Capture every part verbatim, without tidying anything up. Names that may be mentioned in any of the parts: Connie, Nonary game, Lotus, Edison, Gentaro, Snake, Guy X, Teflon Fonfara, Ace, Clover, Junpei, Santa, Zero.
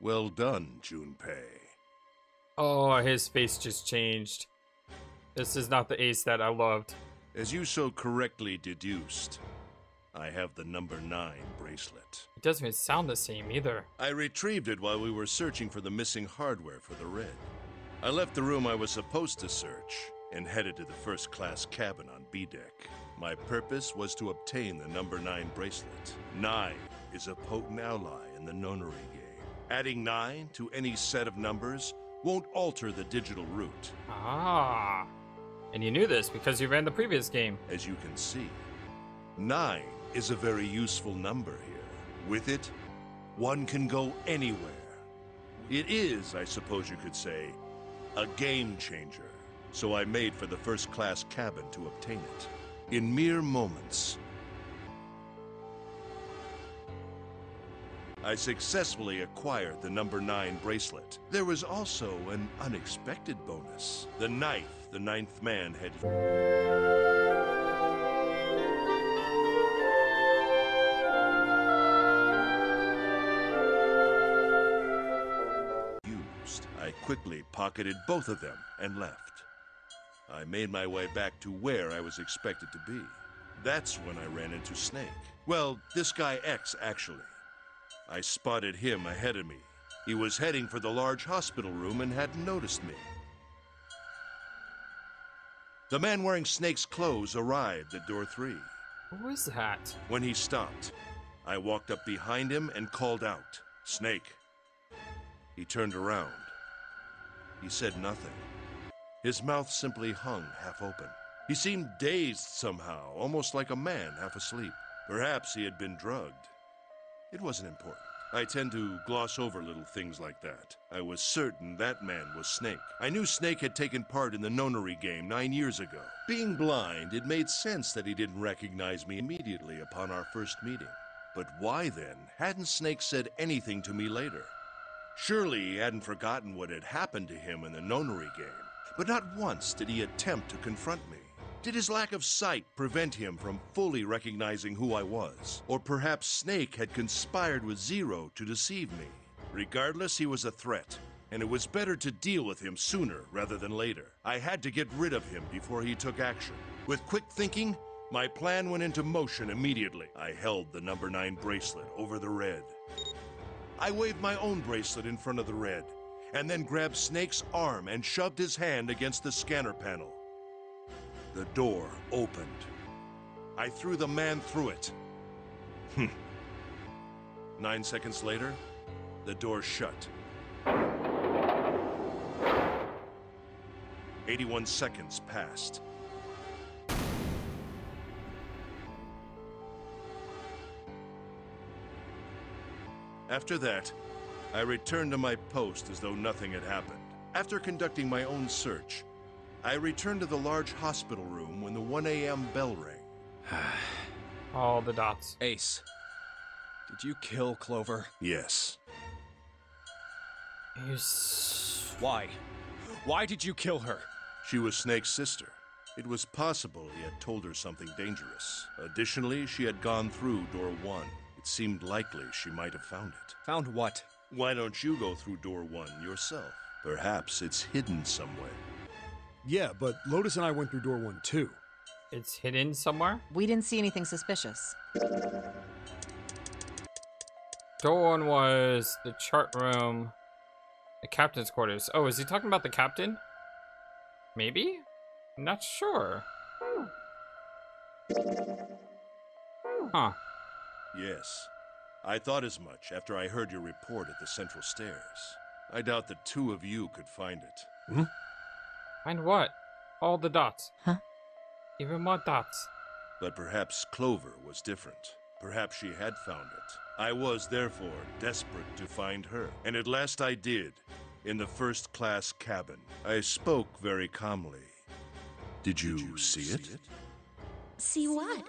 Well done, Junpei. Oh, his face just changed. This is not the Ace that I loved. As you so correctly deduced, I have the number nine bracelet. It doesn't even sound the same either. I retrieved it while we were searching for the missing hardware for the red. I left the room I was supposed to search and headed to the first class cabin on B deck. My purpose was to obtain the number nine bracelet. Nine is a potent ally in the Nonary game. Adding nine to any set of numbers won't alter the digital route. Ah, and you knew this because you ran the previous game. As you can see, nine is a very useful number here. With it, one can go anywhere. It is, I suppose you could say, a game changer. So I made for the first class cabin to obtain it. In mere moments, I successfully acquired the number nine bracelet. There was also an unexpected bonus. The knife the ninth man had... used. I quickly pocketed both of them and left. I made my way back to where I was expected to be. That's when I ran into Snake. Well, this Guy X, actually. I spotted him ahead of me. He was heading for the large hospital room and hadn't noticed me. The man wearing Snake's clothes arrived at door three. Who is that? When he stopped, I walked up behind him and called out, "Snake." He turned around. He said nothing. His mouth simply hung half open. He seemed dazed somehow, almost like a man half asleep. Perhaps he had been drugged. It wasn't important. I tend to gloss over little things like that. I was certain that man was Snake. I knew Snake had taken part in the Nonary game nine years ago. Being blind, it made sense that he didn't recognize me immediately upon our first meeting. But why then hadn't Snake said anything to me later? Surely he hadn't forgotten what had happened to him in the Nonary game. But not once did he attempt to confront me. Did his lack of sight prevent him from fully recognizing who I was? Or perhaps Snake had conspired with Zero to deceive me? Regardless, he was a threat, and it was better to deal with him sooner rather than later. I had to get rid of him before he took action. With quick thinking, my plan went into motion immediately. I held the number nine bracelet over the red. I waved my own bracelet in front of the red, and then grabbed Snake's arm and shoved his hand against the scanner panel. The door opened. I threw the man through it. Nine seconds later, the door shut. eighty-one seconds passed. After that, I returned to my post as though nothing had happened. After conducting my own search, I returned to the large hospital room when the one A M bell rang. All the dots. Ace, did you kill Clover? Yes. Yes. Why? Why did you kill her? She was Snake's sister. It was possible he had told her something dangerous. Additionally, she had gone through door one. It seemed likely she might have found it. Found what? Why don't you go through door one yourself? Perhaps it's hidden somewhere. Yeah, but Lotus and I went through door one, too. It's hidden somewhere? We didn't see anything suspicious. Door one was the chart room, the captain's quarters. Oh, is he talking about the captain? Maybe? I'm not sure. Huh. Yes. I thought as much after I heard your report at the central stairs. I doubt the two of you could find it. Hmm? Find what? All the dots. Huh? Even more dots. But perhaps Clover was different. Perhaps she had found it. I was, therefore, desperate to find her. And at last I did, in the first class cabin. I spoke very calmly. Did you, did you see, see it? it? See what?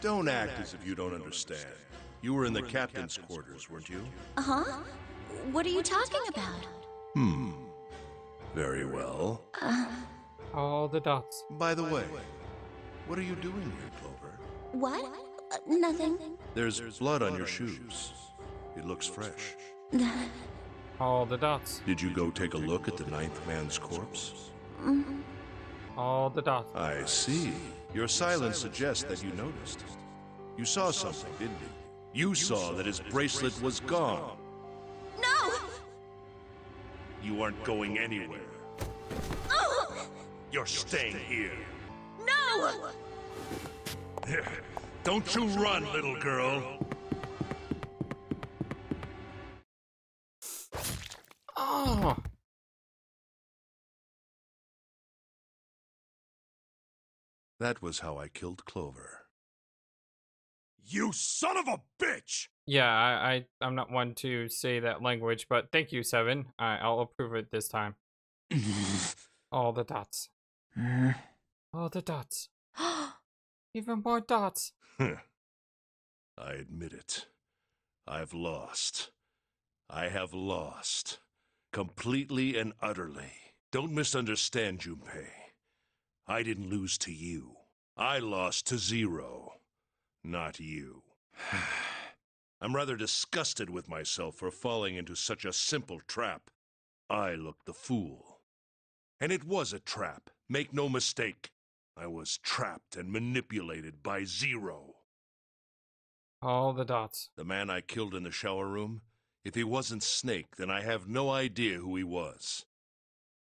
Don't, don't act, act as if you don't, don't understand. understand. You were in the, were in the captain's, captain's quarters, quarters, weren't you? Uh-huh. What are you, what talking, are you talking about? Hmm. Very well. Uh, All the dots. By the, by way, the way, what are you doing here, Clover? What? Uh, nothing. There's, There's blood, blood on your, on your shoes. shoes. It looks, it looks fresh. All the dots. Did you go take a look at the ninth man's corpse? Mm-hmm. All the dots. I see. Your silence suggests that you noticed. You saw something, didn't you? You saw that his bracelet was gone. No! You aren't going anywhere. Oh! You're staying here. No! Don't you run, little girl. Oh. That was how I killed Clover. You son of a bitch! Yeah, I, I, I'm not one to say that language, but thank you, Seven. I, I'll approve it this time. All the dots. All the dots. Even more dots. I admit it. I've lost. I have lost. Completely and utterly. Don't misunderstand, Junpei. I didn't lose to you. I lost to Zero. Not you. I'm rather disgusted with myself for falling into such a simple trap. I looked the fool. And it was a trap. Make no mistake. I was trapped and manipulated by Zero. All the dots. The man I killed in the shower room? If he wasn't Snake, then I have no idea who he was.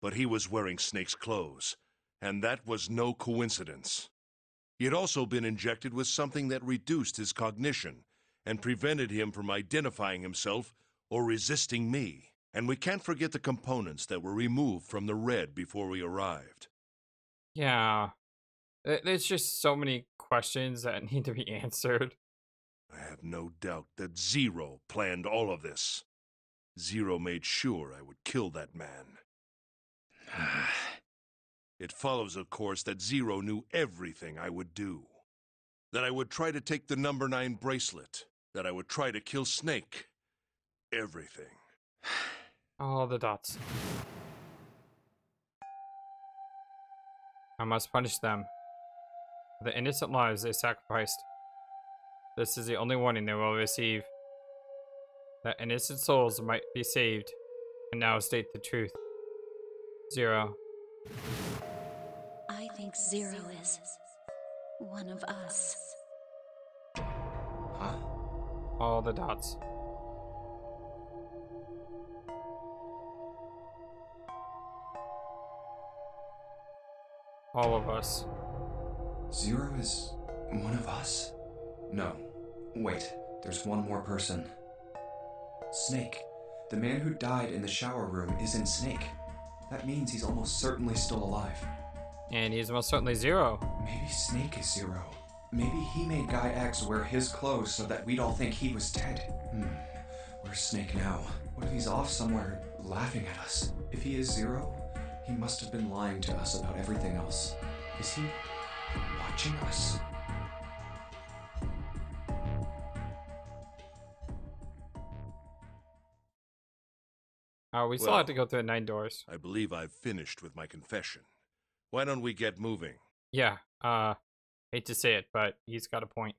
But he was wearing Snake's clothes, and that was no coincidence. He had also been injected with something that reduced his cognition and prevented him from identifying himself or resisting me. And we can't forget the components that were removed from the red before we arrived. Yeah. There's just so many questions that need to be answered. I have no doubt that Zero planned all of this. Zero made sure I would kill that man. It follows, of course, that Zero knew everything I would do. That I would try to take the number nine bracelet. That I would try to kill Snake. Everything. All the dots. I must punish them. The innocent lives they sacrificed. This is the only warning they will receive. That innocent souls might be saved. And now state the truth. Zero. I think Zero is one of us. Huh? All the dots. All of us. Zero is one of us? No. Wait, there's one more person. Snake. The man who died in the shower room isn't Snake. That means he's almost certainly still alive. And he's most certainly Zero. Maybe Snake is Zero. Maybe he made Guy X wear his clothes so that we'd all think he was dead. Hmm. Where's Snake now? What if he's off somewhere laughing at us? If he is Zero, he must have been lying to us about everything else. Is he watching us? Uh, we well, still have to go through the nine doors. I believe I've finished with my confession. Why don't we get moving? Yeah, uh, hate to say it, but he's got a point.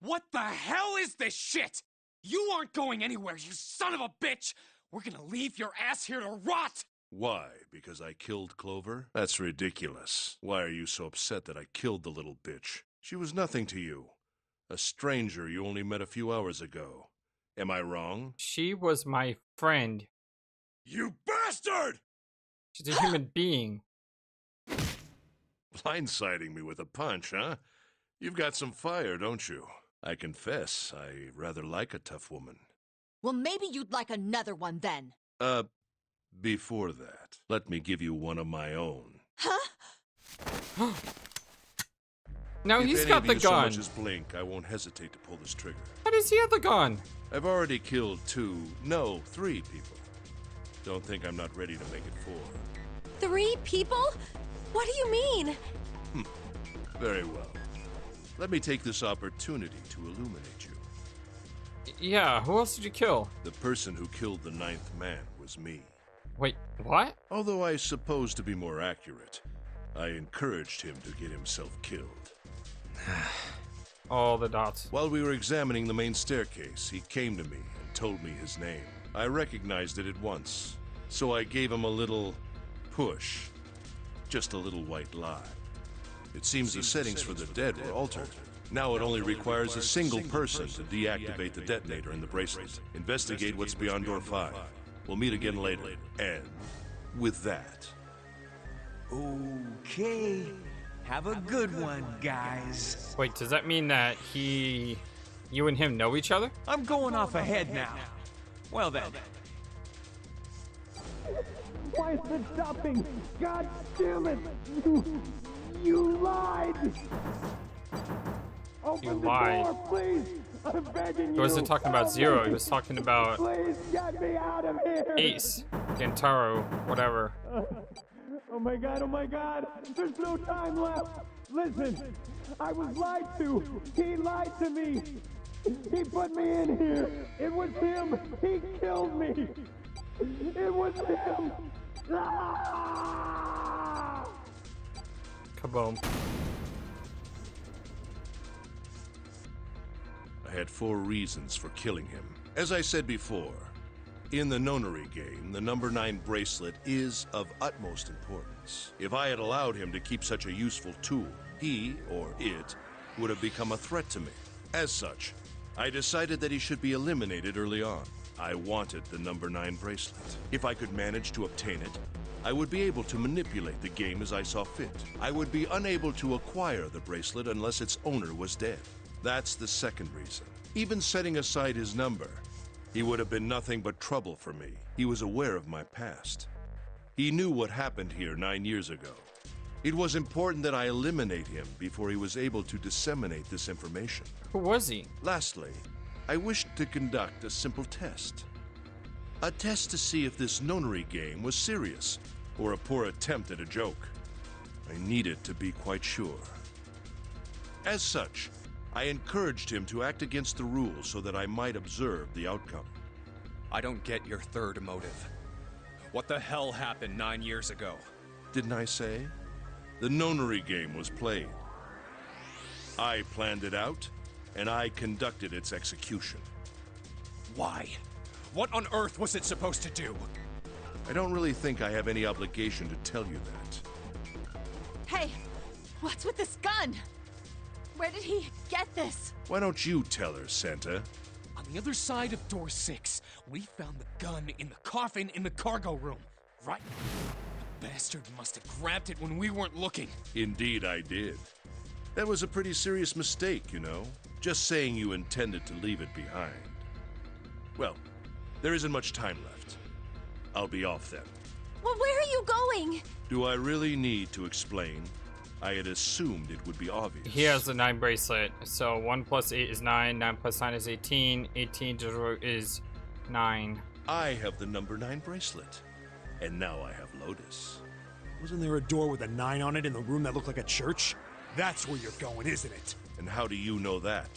What the hell is this shit? You aren't going anywhere, you son of a bitch! We're gonna leave your ass here to rot! Why? Because I killed Clover? That's ridiculous. Why are you so upset that I killed the little bitch? She was nothing to you. A stranger you only met a few hours ago. Am I wrong? She was my friend. You bastard! She's a human being. Blindsiding me with a punch, huh? You've got some fire, don't you? I confess, I rather like a tough woman. Well, maybe you'd like another one then. Uh, before that, let me give you one of my own. Huh? Now if he's got the gun. If any of you so much as blink, I won't hesitate to pull this trigger. How does he have the gun? I've already killed two, no, three people. Don't think I'm not ready to make it four. Three people? What do you mean? Hm. Very well. Let me take this opportunity to illuminate you. Yeah, who else did you kill? The person who killed the ninth man was me. Wait, what? Although I suppose to be more accurate, I encouraged him to get himself killed. All the dots. While we were examining the main staircase, he came to me and told me his name. I recognized it at once, so I gave him a little push. Just a little white lie. It seems the settings for the dead were altered. Now it only requires a single person to deactivate the detonator in the bracelet. Investigate what's beyond door five. We'll meet again later. And with that. Okay. Have a good one, guys. Wait, does that mean that he... you and him know each other? I'm going off ahead now. Well then. Why is it stopping? God damn it! You, you lied! Open you the lied. Door, please! I'm begging you! He wasn't talking about Zero, he was talking about... Please get me out of here! Ace, Gentaro, whatever. Uh, oh my god, oh my god! There's no time left! Listen, I was lied to! He lied to me! He put me in here! It was him! He killed me! It was him! Ah! Kaboom. I had four reasons for killing him. As I said before, in the Nonary game, the number nine bracelet is of utmost importance. If I had allowed him to keep such a useful tool, he, or it, would have become a threat to me. As such, I decided that he should be eliminated early on. I wanted the number nine bracelet. If I could manage to obtain it, I would be able to manipulate the game as I saw fit. I would be unable to acquire the bracelet unless its owner was dead. That's the second reason. Even setting aside his number, he would have been nothing but trouble for me. He was aware of my past. He knew what happened here nine years ago. It was important that I eliminate him before he was able to disseminate this information. Who was he? Lastly, I wished to conduct a simple test. A test to see if this Nonary game was serious, or a poor attempt at a joke. I needed to be quite sure. As such, I encouraged him to act against the rules so that I might observe the outcome. I don't get your third motive. What the hell happened nine years ago? Didn't I say? The Nonary game was played. I planned it out, and I conducted its execution. Why? What on earth was it supposed to do? I don't really think I have any obligation to tell you that. Hey, what's with this gun? Where did he get this? Why don't you tell her, Santa? On the other side of door six, we found the gun in the coffin in the cargo room, right? The bastard must have grabbed it when we weren't looking. Indeed, I did. That was a pretty serious mistake, you know. Just saying you intended to leave it behind. Well, there isn't much time left. I'll be off then. Well, where are you going? Do I really need to explain? I had assumed it would be obvious. He has the nine bracelet. So one plus eight is nine, nine plus nine is eighteen, eighteen is nine. I have the number nine bracelet, and now I have Lotus. Wasn't there a door with a nine on it in the room that looked like a church? That's where you're going, isn't it? And how do you know that?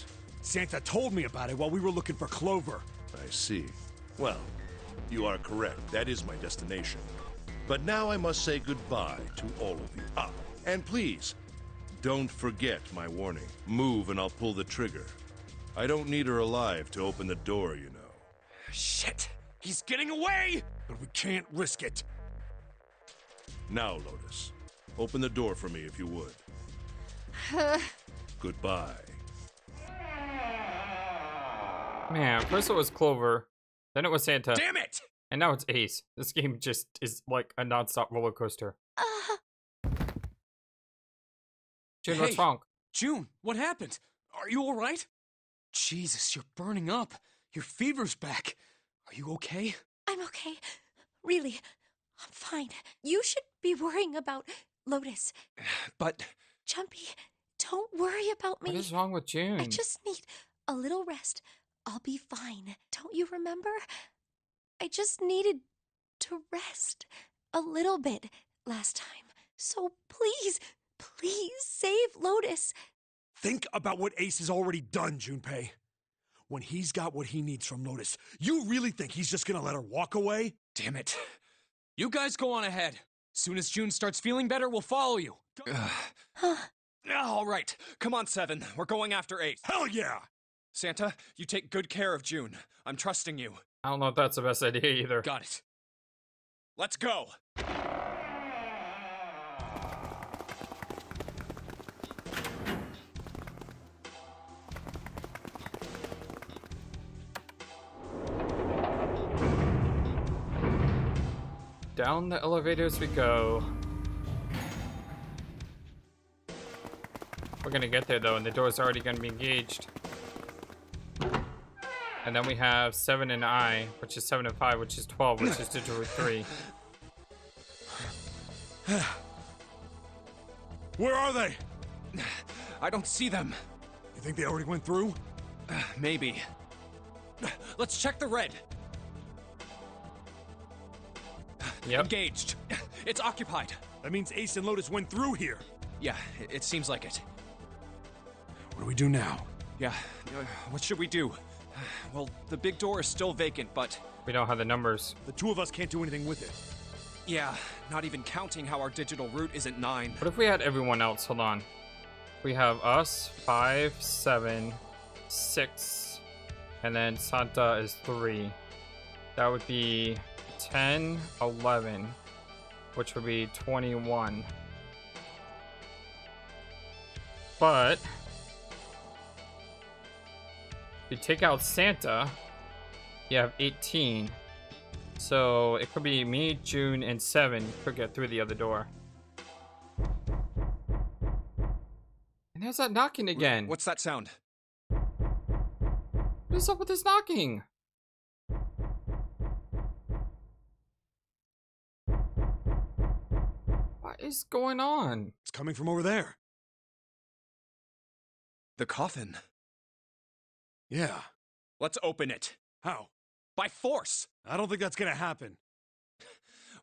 Santa told me about it while we were looking for Clover. I see. Well, you are correct. That is my destination. But now I must say goodbye to all of you. Ah, and please, don't forget my warning. Move and I'll pull the trigger. I don't need her alive to open the door, you know. Shit! He's getting away! But we can't risk it. Now, Lotus, open the door for me if you would. Goodbye. Man, first it was Clover, then it was Santa. Damn it! And now it's Ace. This game just is like a non-stop roller coaster. Uh... June, hey, what's wrong? June, what happened? Are you all right? Jesus, you're burning up. Your fever's back. Are you okay? I'm okay. Really, I'm fine. You should be worrying about Lotus. But... Junpei, don't worry about me. What is wrong with June? I just need a little rest. I'll be fine. Don't you remember? I just needed to rest a little bit last time. So please, please save Lotus. Think about what Ace has already done, Junpei. When he's got what he needs from Lotus, you really think he's just gonna let her walk away? Damn it. You guys go on ahead. Soon as June starts feeling better, we'll follow you. Huh. All right, come on, Seven. We're going after Ace. Hell yeah! Santa, you take good care of June. I'm trusting you. I don't know if that's the best idea either. Got it. Let's go! Down the elevators we go. We're gonna get there though, and the door's already gonna be engaged. And then we have seven and I, which is seven and five, which is twelve, which is digital three. Where are they? I don't see them. You think they already went through? Uh, maybe. Let's check the red. Yep. Engaged. It's occupied. That means Ace and Lotus went through here. Yeah, it seems like it. What do we do now? Yeah, uh, what should we do? Well, the big door is still vacant, but... we don't have the numbers. The two of us can't do anything with it. Yeah, not even counting how our digital route isn't nine. What if we had everyone else? Hold on. We have us, five, seven, six, and then Santa is three. That would be... ten, eleven, which would be twenty-one. But if you take out Santa, you have eighteen. So it could be me, June, and seven could get through the other door. And how's that knocking again? What's that sound? What is up with this knocking? What is going on? It's coming from over there. The coffin. Yeah. Let's open it. How? By force. I don't think that's gonna happen.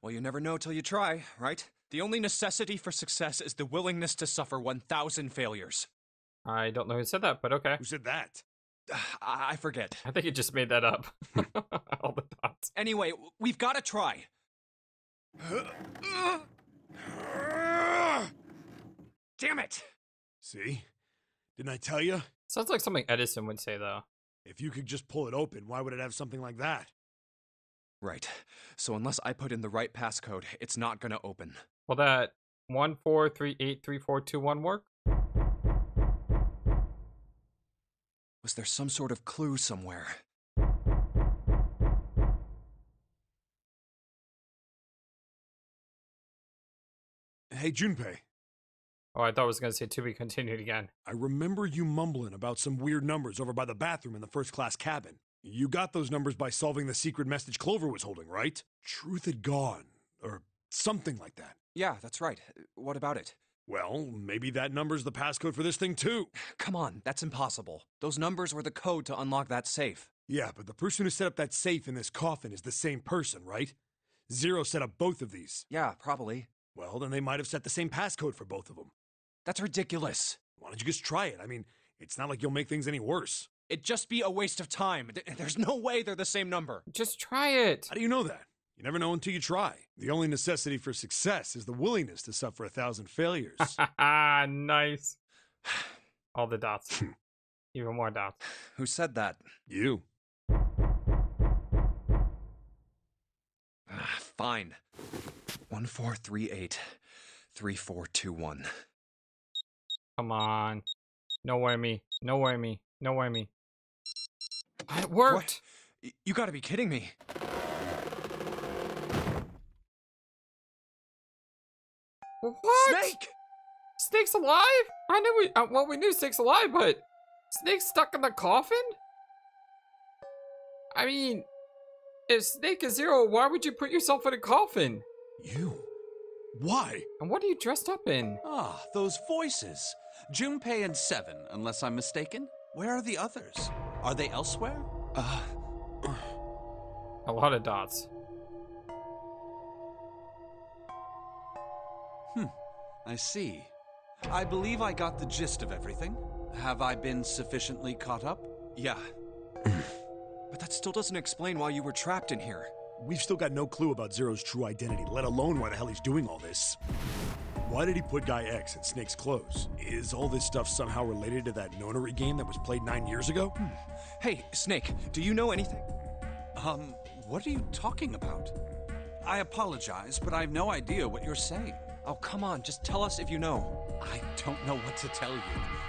Well, you never know till you try, right? The only necessity for success is the willingness to suffer one thousand failures. I don't know who said that, but okay. Who said that? Uh, I forget. I think you just made that up. All the thoughts. Anyway, we've gotta try. Damn it! See? Didn't I tell you? Sounds like something Edison would say, though. If you could just pull it open, why would it have something like that? Right. So unless I put in the right passcode, it's not gonna open. Will that one four three eight three four two one work? Was there some sort of clue somewhere? Hey, Junpei. Oh, I thought I was going to say to be continued again. I remember you mumbling about some weird numbers over by the bathroom in the first class cabin. You got those numbers by solving the secret message Clover was holding, right? Truth had gone, or something like that. Yeah, that's right. What about it? Well, maybe that number's the passcode for this thing, too. Come on, that's impossible. Those numbers were the code to unlock that safe. Yeah, but the person who set up that safe in this coffin is the same person, right? Zero set up both of these. Yeah, probably. Well, then they might have set the same passcode for both of them. That's ridiculous. Why don't you just try it? I mean, it's not like you'll make things any worse. It'd just be a waste of time. There's no way they're the same number. Just try it. How do you know that? You never know until you try. The only necessity for success is the willingness to suffer a thousand failures. Ah, nice. All the dots. Even more dots. Who said that? You. Ah, fine. one four three eight three four two one. Come on. No whammy. No whammy. No whammy. It worked! What? You gotta be kidding me. What? Snake! Snake's alive? I knew we- uh, well, we knew Snake's alive, but... Snake's stuck in the coffin? I mean... If Snake is Zero, why would you put yourself in a coffin? You? Why? And what are you dressed up in? Ah, those voices. Junpei and Seven, unless I'm mistaken. Where are the others? Are they elsewhere? Uh, uh. A lot of dots. Hmm, I see. I believe I got the gist of everything. Have I been sufficiently caught up? Yeah. But that still doesn't explain why you were trapped in here. We've still got no clue about Zero's true identity, let alone why the hell he's doing all this. Why did he put Guy X in Snake's clothes? Is all this stuff somehow related to that Nonary game that was played nine years ago? Hmm. Hey, Snake, do you know anything? Um, what are you talking about? I apologize, but I have no idea what you're saying. Oh, come on, just tell us if you know. I don't know what to tell you.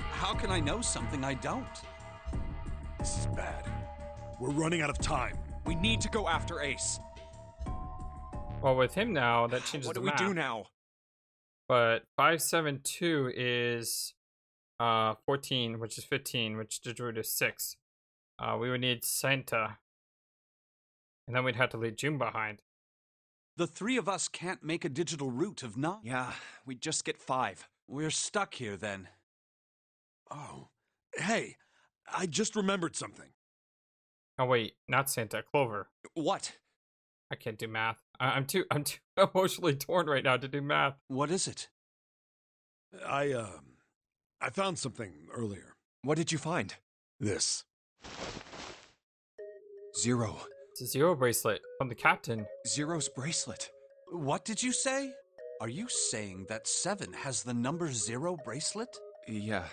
How can I know something I don't? This is bad. We're running out of time. We need to go after Ace. Well, with him now, that changes the map. What do we do now? But five seven two is uh, fourteen, which is fifteen, which is root is six. Uh, we would need Santa. And then we'd have to leave June behind. The three of us can't make a digital route of none. Yeah, we just get five. We're stuck here then. Oh, hey, I just remembered something. Oh wait, not Santa, Clover. What? I can't do math. I I'm too I'm too emotionally torn right now to do math. What is it? I um uh, I found something earlier. What did you find? This. Zero. It's a Zero bracelet from the captain. Zero's bracelet. What did you say? Are you saying that Seven has the number Zero bracelet? Yeah.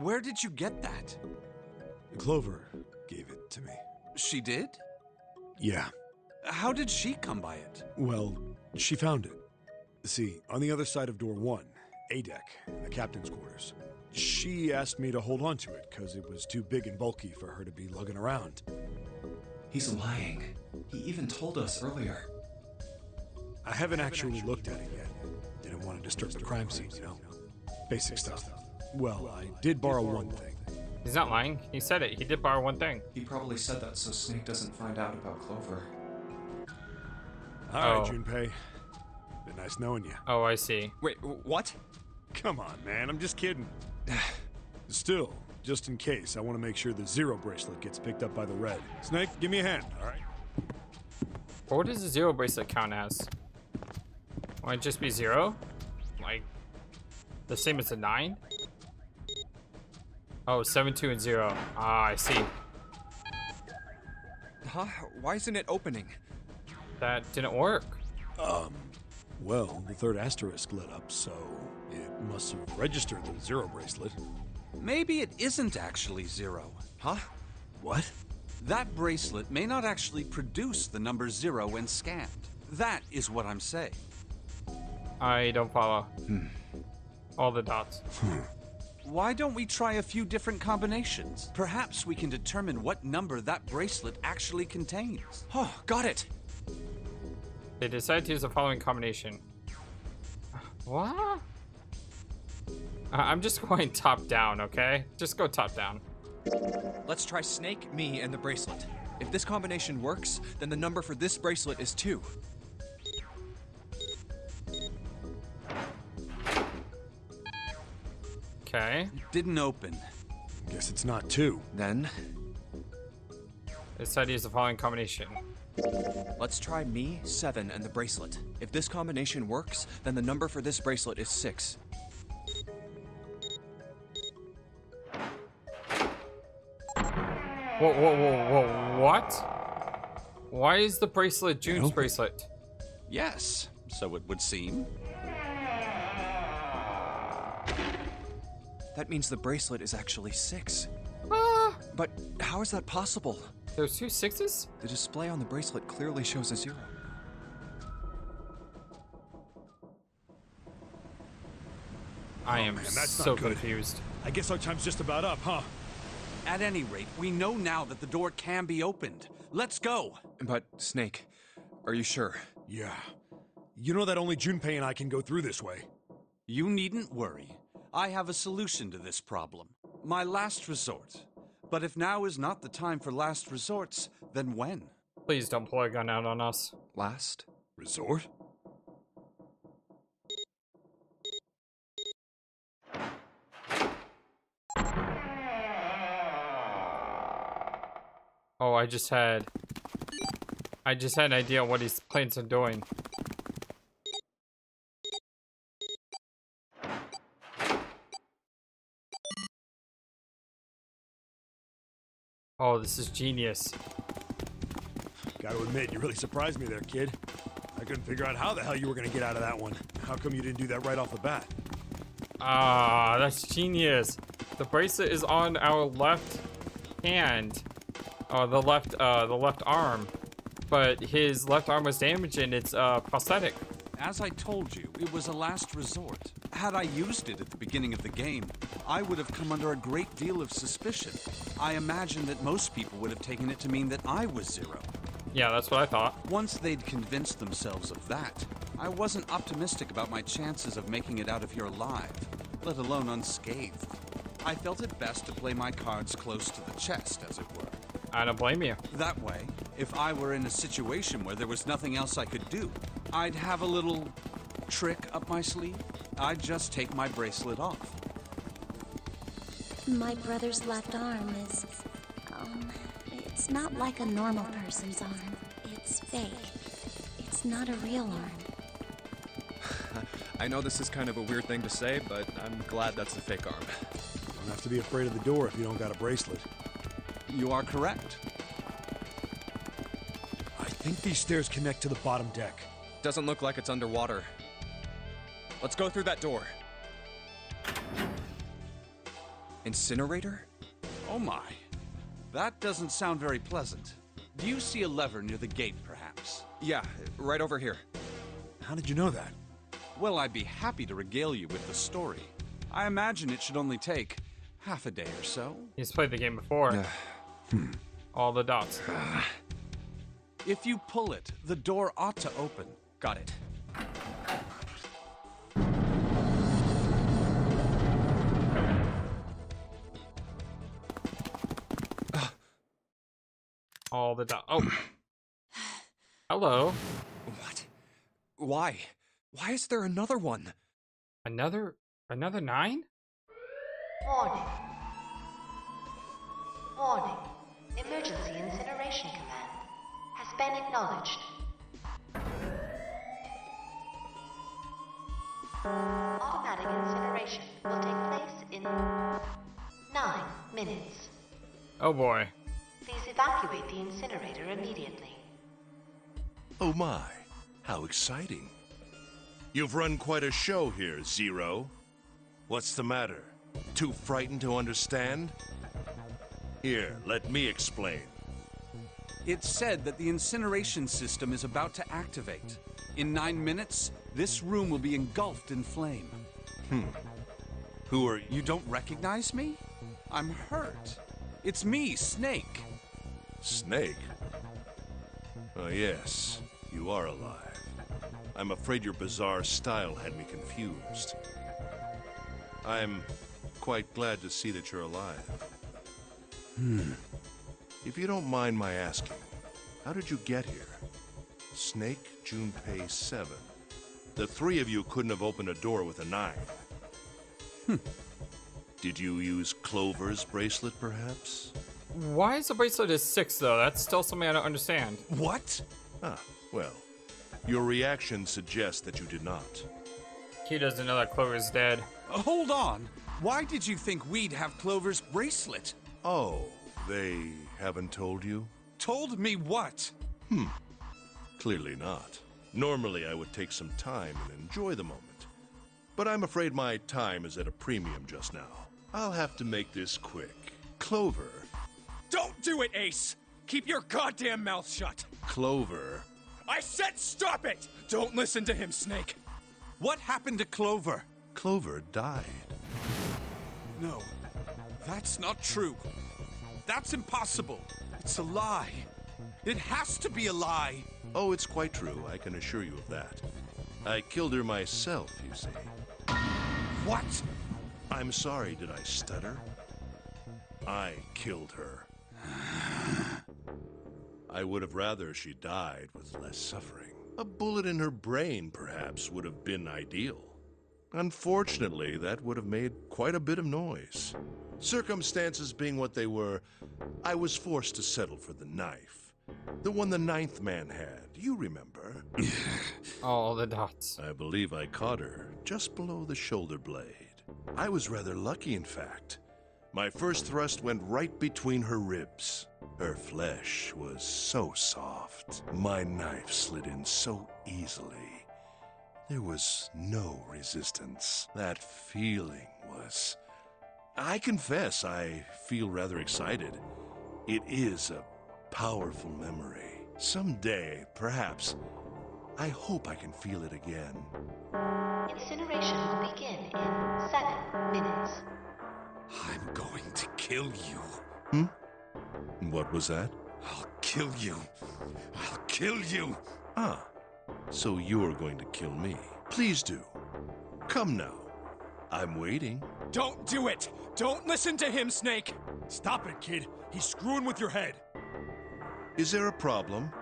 Where did you get that? Clover gave it to me. She did? Yeah. How did she come by it? Well, she found it. See, on the other side of door one, A deck, the captain's quarters. She asked me to hold on to it because it was too big and bulky for her to be lugging around. He's lying. He even told us earlier. I haven't actually looked at it yet. Didn't want to disturb the crime scene, you know? Basic stuff. Well, I did borrow one thing. He's not lying. He said it. He did borrow one thing. He probably said that so Snake doesn't find out about Clover. Alright, Junpei. Been nice knowing you. Oh, I see. Wait, what? Come on, man. I'm just kidding. Still. Just in case, I want to make sure the Zero bracelet gets picked up by the red. Snake, give me a hand, all right? Or what does the Zero bracelet count as? Won't it just be zero? Like, the same as the nine? Oh, seven, two, and zero. Ah, I see. Huh? Why isn't it opening? That didn't work. Um, well, the third asterisk lit up, so it must have registered the Zero bracelet. Maybe it isn't actually zero, huh? What? That bracelet may not actually produce the number zero when scanned. That is what I'm saying. I don't follow. Hmm. All the dots. Hmm. Why don't we try a few different combinations? Perhaps we can determine what number that bracelet actually contains. Oh, got it. They decide to use the following combination. What? I'm just going top down, okay? Just go top down. Let's try Snake, me, and the bracelet. If this combination works, then the number for this bracelet is two. Okay. It didn't open. Guess it's not two. Then? This idea is the following combination. Let's try me, seven, and the bracelet. If this combination works, then the number for this bracelet is six. Whoa, whoa, whoa, whoa, what? Why is the bracelet June's nope. bracelet? Yes, so it would seem. That means the bracelet is actually six. Ah. But how is that possible? There's two sixes? The display on the bracelet clearly shows a zero. I oh, am man, that's so not good. confused. I guess our time's just about up, huh? At any rate, we know now that the door can be opened. Let's go! But, Snake, are you sure? Yeah. You know that only Junpei and I can go through this way. You needn't worry. I have a solution to this problem. My last resort. But if now is not the time for last resorts, then when? Please don't pull a gun out on us. Last? Resort? Oh, I just had, I just had an idea what he's plans on doing. Oh, this is genius. Gotta admit, you really surprised me there, kid. I couldn't figure out how the hell you were gonna get out of that one. How come you didn't do that right off the bat? Ah, that's genius. The bracelet is on our left hand, uh, the left, uh, the left arm, but his left arm was damaged and it's uh, prosthetic. As I told you, it was a last resort. Had I used it at the beginning of the game, I would have come under a great deal of suspicion. I imagine that most people would have taken it to mean that I was Zero. Yeah, that's what I thought. Once they'd convinced themselves of that, I wasn't optimistic about my chances of making it out of here alive, let alone unscathed. I felt it best to play my cards close to the chest, as it were. I don't blame you. That way, if I were in a situation where there was nothing else I could do, I'd have a little trick up my sleeve. I'd just take my bracelet off. My brother's left arm is, um, it's not like a normal person's arm. It's fake. It's not a real arm. I know this is kind of a weird thing to say, but I'm glad that's a fake arm. You don't have to be afraid of the door if you don't got a bracelet. You are correct. I think these stairs connect to the bottom deck. Doesn't look like it's underwater. Let's go through that door. Incinerator? Oh my. That doesn't sound very pleasant. Do you see a lever near the gate, perhaps? Yeah, right over here. How did you know that? Well, I'd be happy to regale you with the story. I imagine it should only take half a day or so. He's played the game before. All the dots. If you pull it, the door ought to open. Got it. All the dots. Oh. Hello. What? Why? Why is there another one? Another? Another nine? Warning. Warning. Emergency incineration command has been acknowledged. Automatic incineration will take place in nine minutes. Oh boy. Please evacuate the incinerator immediately. Oh my, how exciting. You've run quite a show here, Zero. What's the matter? Too frightened to understand? Here, let me explain. It's said that the incineration system is about to activate. In nine minutes, this room will be engulfed in flame. Hmm. Who are you? You don't recognize me? I'm hurt. It's me, Snake. Snake? Oh yes, you are alive. I'm afraid your bizarre style had me confused. I'm quite glad to see that you're alive. Hmm. If you don't mind my asking, how did you get here? Snake, Junpei, seven. The three of you couldn't have opened a door with a nine. Hmm. Did you use Clover's bracelet, perhaps? Why is the bracelet a six, though? That's still something I don't understand. What? Ah, well, your reaction suggests that you did not. He doesn't know that Clover's dead. Uh, hold on. Why did you think we'd have Clover's bracelet? Oh, they haven't told you? Told me what? Hmm. Clearly not. Normally, I would take some time and enjoy the moment. But I'm afraid my time is at a premium just now. I'll have to make this quick. Clover... Don't do it, Ace! Keep your goddamn mouth shut! Clover... I said stop it! Don't listen to him, Snake! What happened to Clover? Clover died. No, that's not true. That's impossible. It's a lie. It has to be a lie. Oh, it's quite true. I can assure you of that. I killed her myself, you see. What? I'm sorry, did I stutter? I killed her. I would have rather she died with less suffering. A bullet in her brain, perhaps, would have been ideal. Unfortunately, that would have made quite a bit of noise. Circumstances being what they were, I was forced to settle for the knife. The one the ninth man had, you remember. All the dots. I believe I caught her just below the shoulder blade. I was rather lucky, in fact. My first thrust went right between her ribs. Her flesh was so soft. My knife slid in so easily. There was no resistance. That feeling was... I confess, I feel rather excited. It is a powerful memory. Someday, perhaps, I hope I can feel it again. Incineration will begin in seven minutes. I'm going to kill you. Hmm? What was that? I'll kill you. I'll kill you. Ah, so you're going to kill me. Please do. Come now. I'm waiting. Don't do it! Don't listen to him, Snake! Stop it, kid. He's screwing with your head. Is there a problem?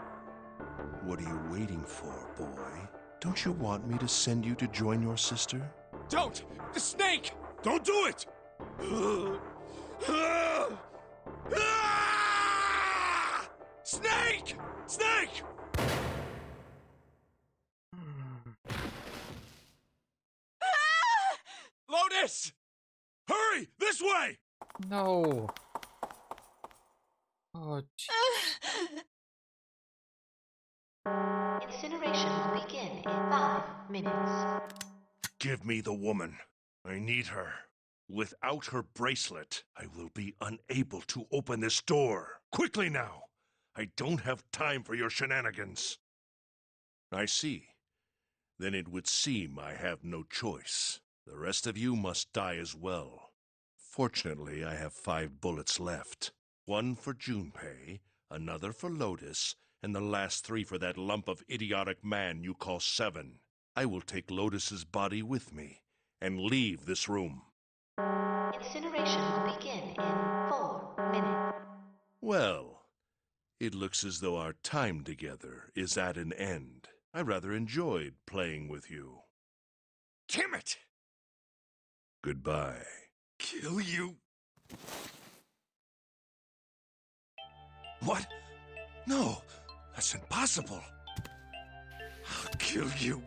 What are you waiting for, boy? Don't you want me to send you to join your sister? Don't! The Snake! Don't do it! Snake! Snake! Lotus! Hurry! This way! No. Oh, jeez. Incineration will begin in five minutes. Give me the woman. I need her. Without her bracelet, I will be unable to open this door. Quickly now! I don't have time for your shenanigans. I see. Then it would seem I have no choice. The rest of you must die as well. Fortunately, I have five bullets left. One for Junpei, another for Lotus, and the last three for that lump of idiotic man you call Seven. I will take Lotus's body with me and leave this room. Incineration will begin in four minutes. Well, it looks as though our time together is at an end. I rather enjoyed playing with you. Damn it! Goodbye. Kill you? What? No, that's impossible. I'll kill you.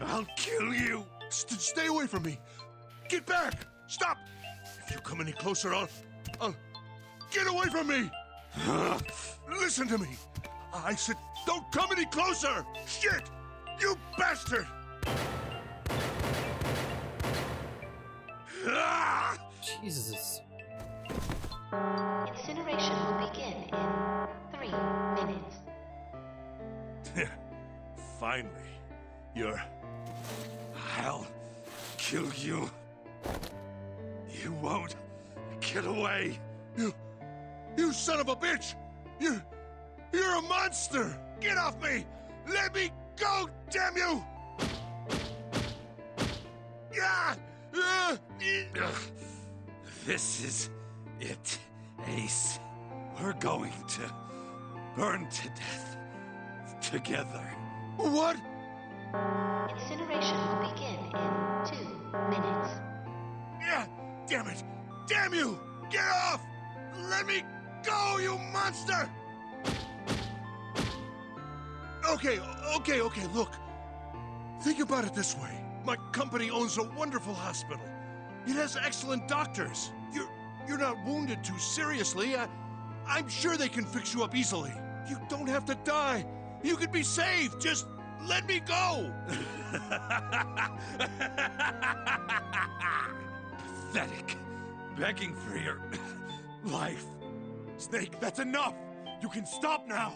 I'll kill you. St- stay away from me. Get back. Stop. If you come any closer, I'll... I'll... Get away from me. Listen to me. I said don't come any closer. Shit. You bastard. Jesus. Incineration will begin in three minutes. Finally, you're... I'll kill you. You won't get away. You... You son of a bitch! You... You're a monster! Get off me! Let me go, damn you! Ah! Uh, this is it, Ace. We're going to burn to death together. What? Incineration will begin in two minutes. Yeah, damn it! Damn you! Get off! Let me go, you monster! Okay, okay, okay, look. Think about it this way. My company owns a wonderful hospital. It has excellent doctors. You're you're not wounded too seriously. I, I'm sure they can fix you up easily. You don't have to die. You could be saved. Just let me go. Pathetic. Begging for your life. Snake, that's enough. You can stop now.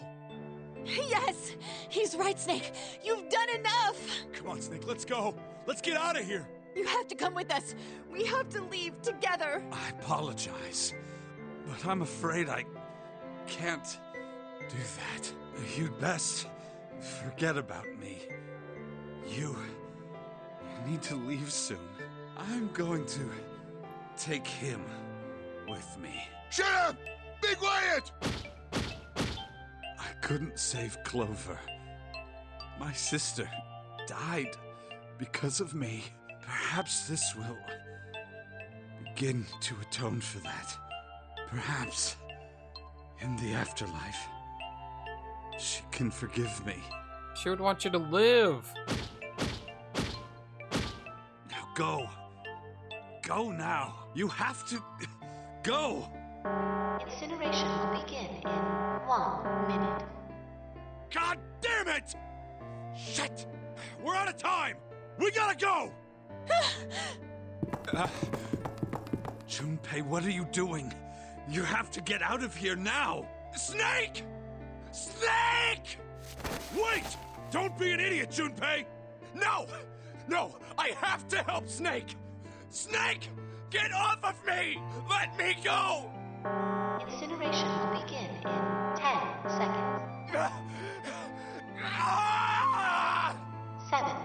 Yes! He's right, Snake! You've done enough! Come on, Snake, let's go! Let's get out of here! You have to come with us! We have to leave together! I apologize, but I'm afraid I can't do that. You'd best forget about me. You need to leave soon. I'm going to take him with me. Shut up! Be quiet! I couldn't save Clover. My sister died because of me. Perhaps this will begin to atone for that. Perhaps in the afterlife, she can forgive me. She would want you to live. Now go. Go now. You have to go. Incineration will begin in one minute. God damn it! Shit! We're out of time! We gotta go! uh, Junpei, what are you doing? You have to get out of here now! Snake! Snake! Wait! Don't be an idiot, Junpei! No! No! I have to help Snake! Snake! Get off of me! Let me go! Incineration will begin in ten seconds. Seven.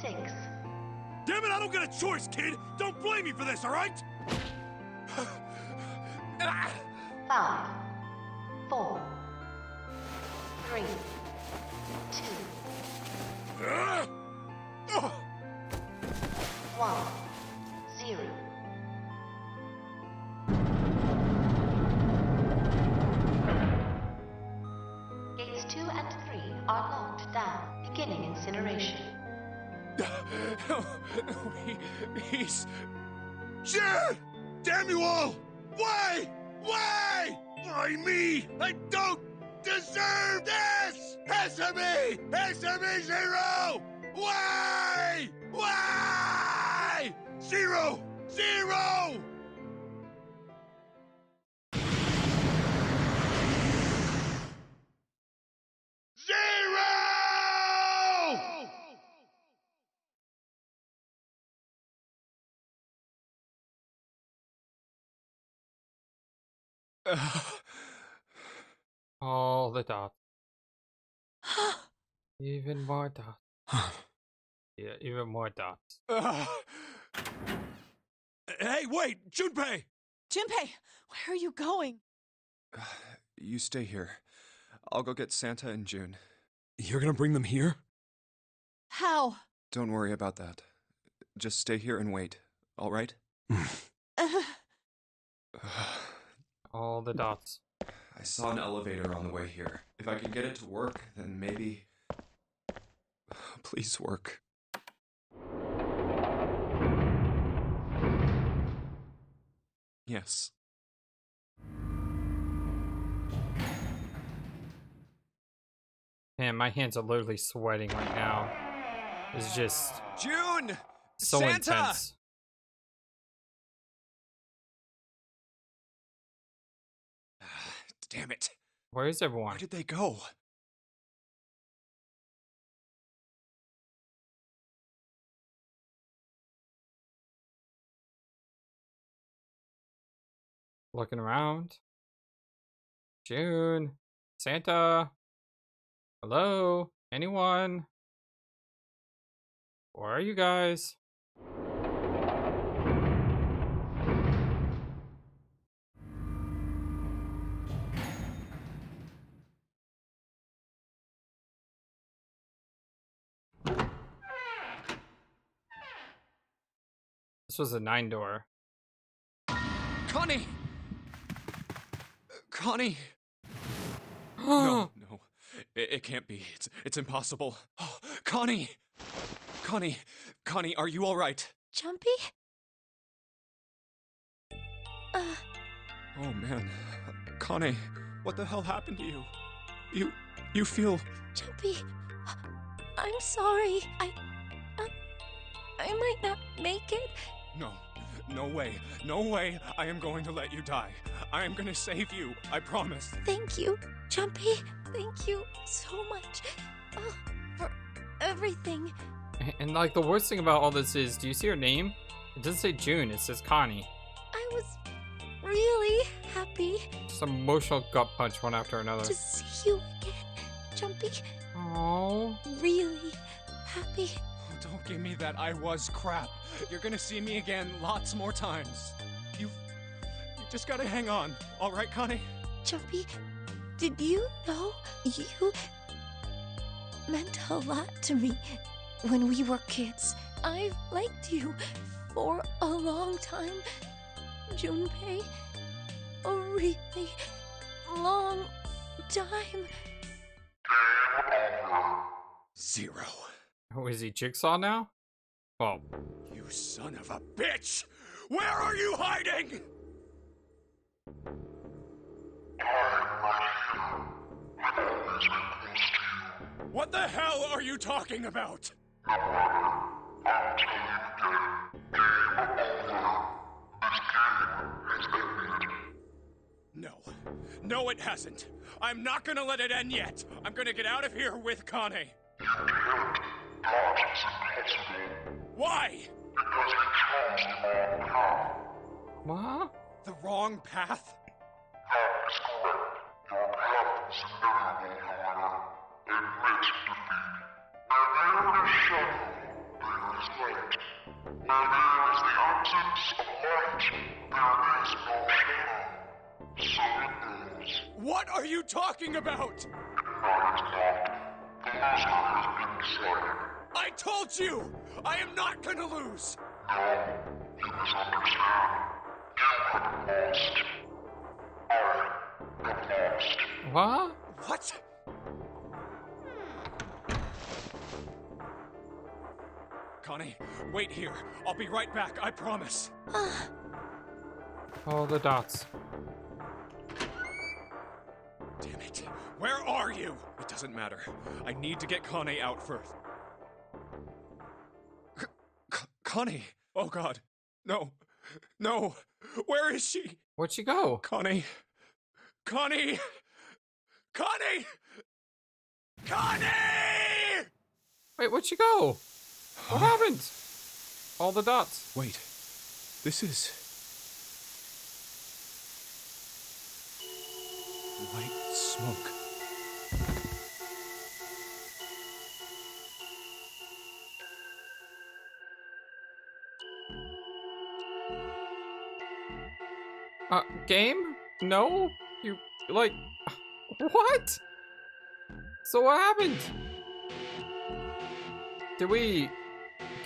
Six. Damn it, I don't get a choice, kid! Don't blame me for this, alright? Five. Four. Three. Two. One. Zero. he, he's... Jared! Damn you all! Why? Why? Why me? I don't deserve this! S M E! S M E Zero! Why? Why? Zero! Zero! All the dots. Even more dots. Yeah, even more dots. Uh, hey, wait! Junpei! Junpei! Where are you going? Uh, you stay here. I'll go get Santa and June. You're gonna bring them here? How? Don't worry about that. Just stay here and wait, alright? uh. All the dots. I saw an elevator on the way here. If I can get it to work, then maybe... Please work. Yes. Man, my hands are literally sweating right now. It's just... June! So Santa! Intense. Damn it. Where is everyone? Where did they go? Looking around. June. Santa. Hello? Anyone? Where are you guys? This was a nine door. Connie! Connie! No, no. It, it can't be. It's, it's impossible. Oh, Connie! Connie! Connie, are you alright? Jumpy? Uh. Oh man. Connie, what the hell happened to you? You... you feel... Jumpy, I'm sorry. I... I, I might not make it. No, no way, no way. I am going to let you die. I am going to save you, I promise. Thank you, Junpei. Thank you so much oh, for everything. And, and like the worst thing about all this is, do you see her name? It doesn't say June, it says Connie. I was really happy. Just emotional gut punch one after another. To see you again, Junpei. Oh. Really happy. Don't give me that I was crap. You're gonna see me again lots more times. You've, you just gotta hang on. All right, Connie? Junpei, did you know you meant a lot to me when we were kids? I've liked you for a long time, Junpei. A really long time. Zero. Oh, is he Jigsaw now? Well, you son of a bitch! Where are you hiding? What the hell are you talking about? No. No, it hasn't. I'm not gonna let it end yet. I'm gonna get out of here with Connie. You can't. That is impossible. Why? Because you chose the wrong path. What? The wrong path? That is correct. Your path is inevitable, however. Admit defeat. Where there is shadow, there is light. Where there is the absence of light, there is no shadow. So it goes. What are you talking about? Not exact. The loser has been decided. I told you! I am not gonna lose! No, you misunderstand. You have lost. I have lost. What? What? Connie, wait here. I'll be right back, I promise. All the dots. Damn it. Where are you? It doesn't matter. I need to get Connie out first. C C Connie! Oh god. No. No. Where is she? Where'd she go? Connie. Connie! Connie! Connie! Wait, where'd she go? Huh? What happened? All the dots. Wait. This is... white smoke. Uh, game? No? You, like, what? So what happened? Did we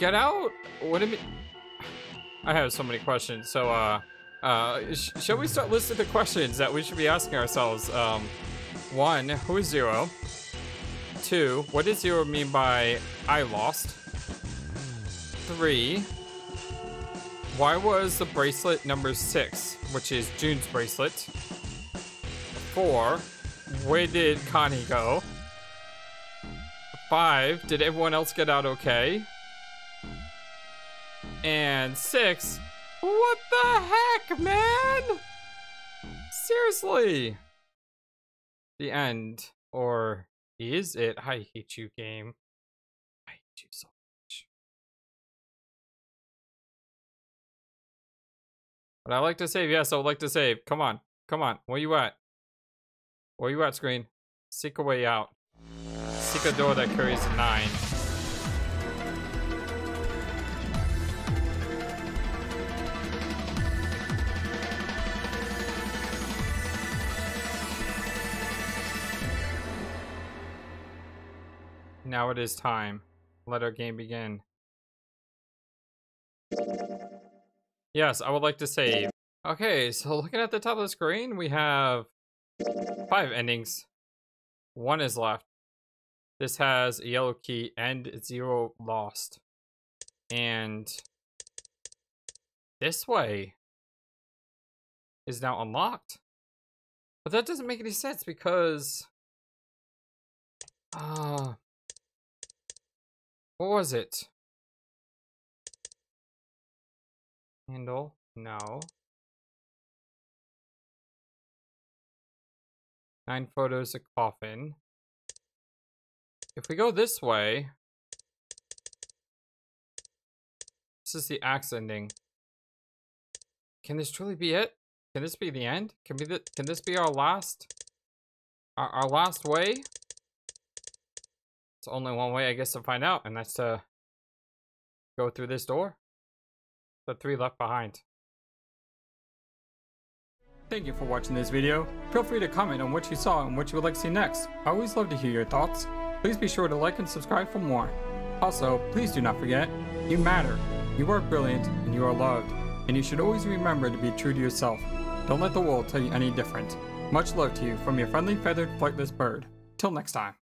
get out? What did we... I have so many questions, so, uh... Uh, sh shall we start listing the questions that we should be asking ourselves? Um, one, who is Zero? Two, what does Zero mean by I lost? Three, why was the bracelet number six, which is June's bracelet? Four, where did Connie go? Five, did everyone else get out okay? And six, what the heck, man? Seriously. The end. Or is it? I hate you, game. I hate you so much. Would I like to save? Yes, I would like to save. Come on. Come on. Where you at? Where you at, screen? Seek a way out. Seek a door that carries nine. Now it is time. Let our game begin. Yes, I would like to save. Okay, so looking at the top of the screen, we have five endings. One is left. This has a yellow key, and Zero lost. And this way is now unlocked. But that doesn't make any sense because... Uh, what was it? Handle? No. Nine photos, a coffin. If we go this way... this is the axe ending. Can this truly be it? Can this be the end? Can be the, Can this be our last... Our, our last way? It's only one way, I guess, to find out, and that's to go through this door. The three left behind. Thank you for watching this video. Feel free to comment on what you saw and what you would like to see next. I always love to hear your thoughts. Please be sure to like and subscribe for more. Also, please do not forget, you matter. You are brilliant and you are loved. And you should always remember to be true to yourself. Don't let the world tell you any different. Much love to you from your friendly feathered flightless bird. Till next time.